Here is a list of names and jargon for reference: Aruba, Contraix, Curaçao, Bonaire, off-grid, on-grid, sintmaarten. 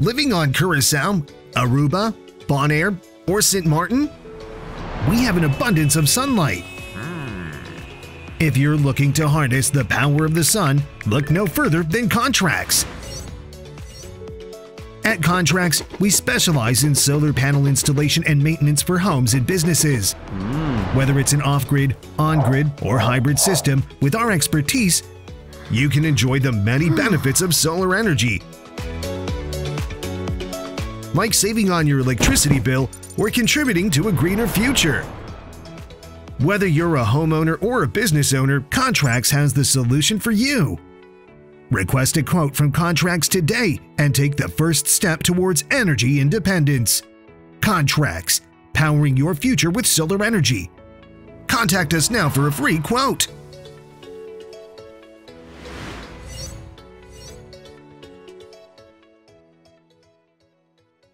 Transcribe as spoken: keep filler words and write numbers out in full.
Living on Curaçao, Aruba, Bonaire, or Saint Martin, we have an abundance of sunlight. If you're looking to harness the power of the sun, look no further than Contraix. At Contraix, we specialize in solar panel installation and maintenance for homes and businesses. Whether it's an off-grid, on-grid, or hybrid system, with our expertise, you can enjoy the many benefits of solar energy, like saving on your electricity bill or contributing to a greener future. Whether you're a homeowner or a business owner, Contraix has the solution for you. Request a quote from Contraix today and take the first step towards energy independence. Contraix, powering your future with solar energy. Contact us now for a free quote.